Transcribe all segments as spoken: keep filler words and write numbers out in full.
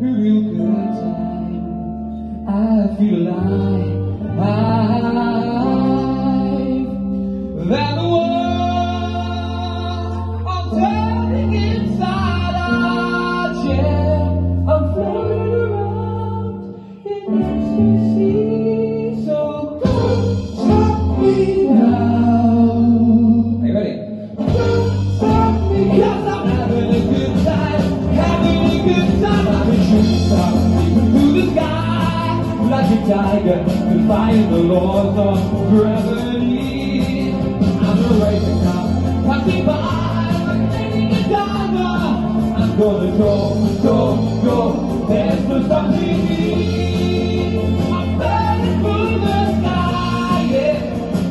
real good time. I feel alive, alive. That the world I'm turning inside out. Yeah, I'm floating around in ecstasy. So don't stop me now. Are you ready? Don't stop me, because I'm having a good time. Having a good time. Through the sky, like a tiger, defying the laws of gravity. I'm a racing car, passing by, I'm taking a diver. I'm gonna go, go, go, there's no stopping me. I'm burning through the sky, yeah.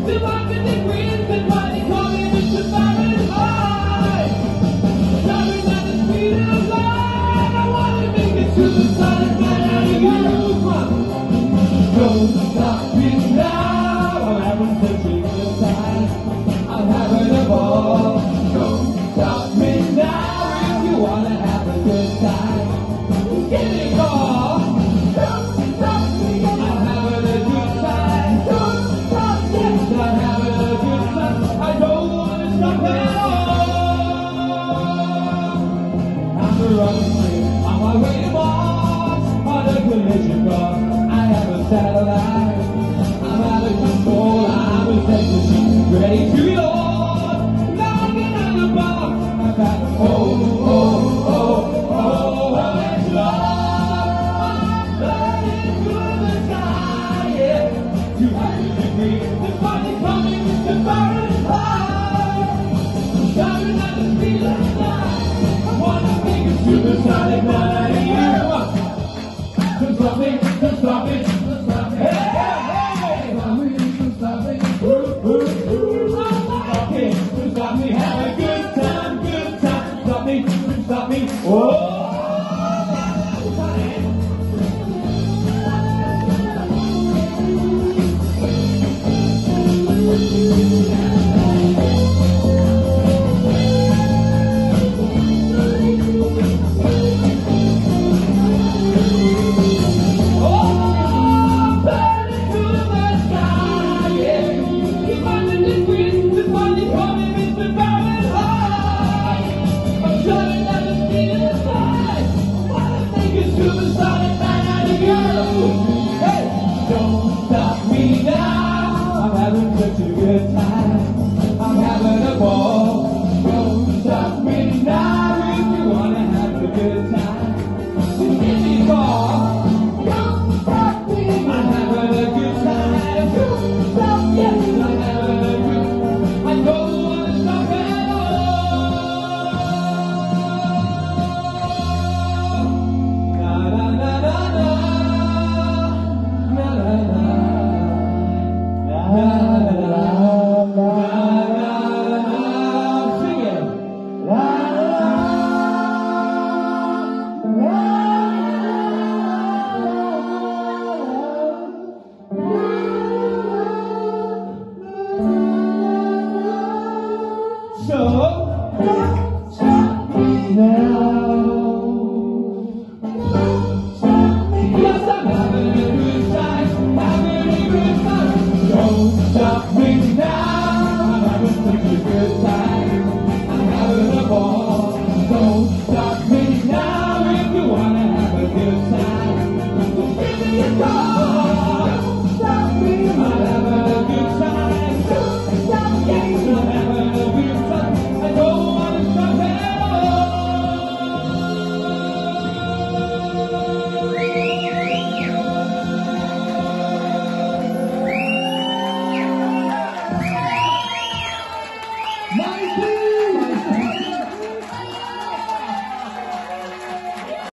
Dividing the winds and mighty calling it to Fahrenheit. Driving down the speed of light, I wanna make it to the sun.